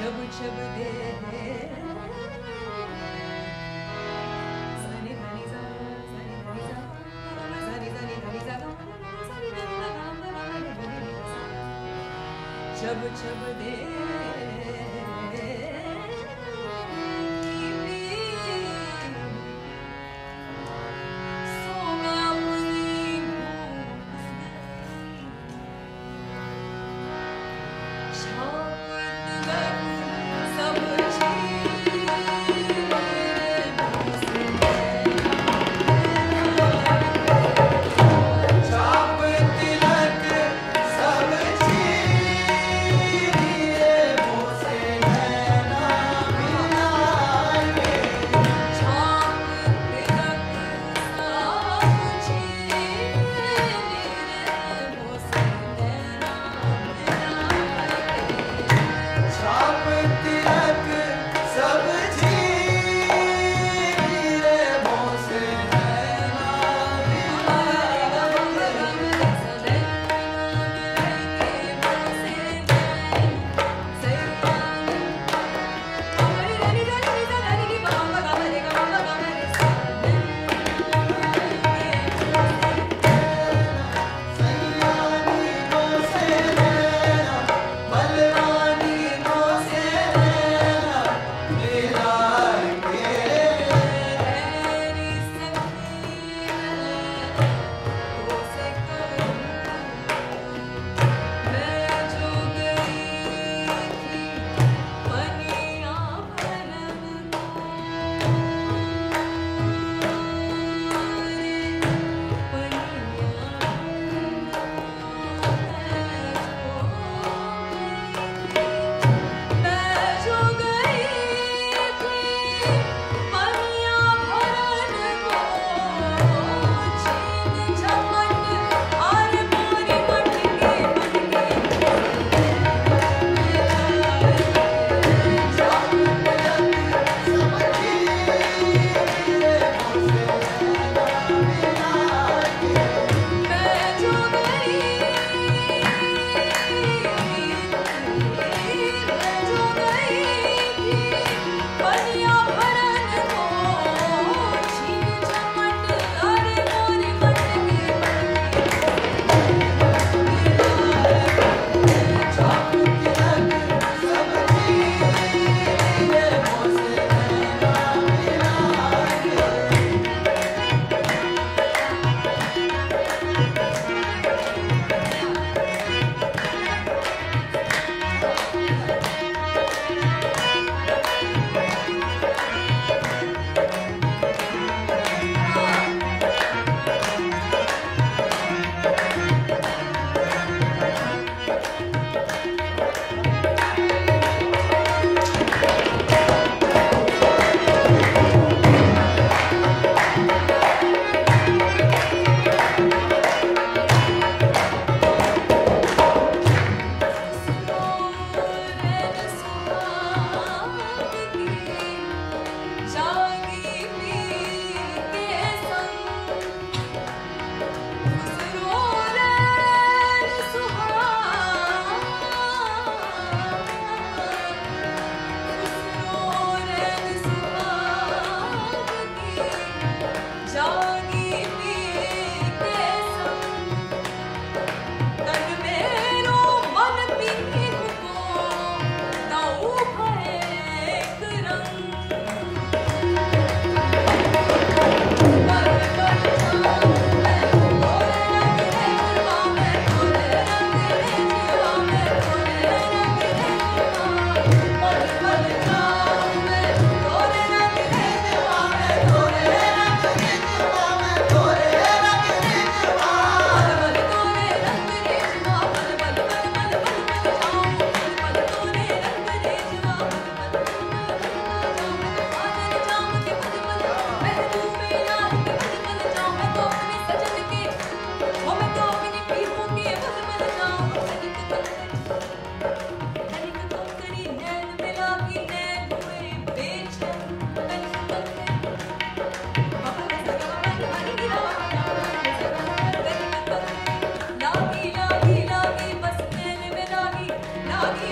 çabı çabı de. Çabı çabı de.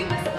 Thank you.